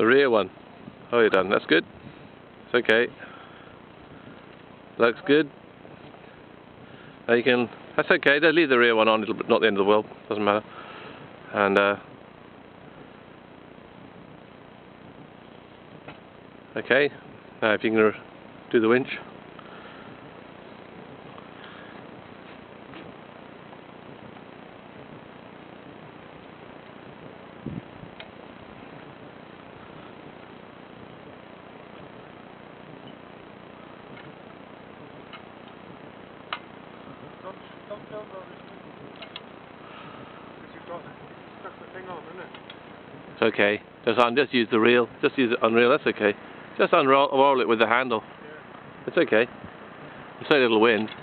The rear one. Oh, you're done. That's good. It's okay. Looks good. Now you can. That's okay. Don't leave the rear one on. It'll not the end of the world. Doesn't matter. And okay. Now if you can do the winch. Don't jump on this because you've got stuck the thing on, isn't it? It's okay. Just use the reel. Just use the unreel. That's okay. Just unroll it with the handle. Yeah. It's okay. It's so little wind.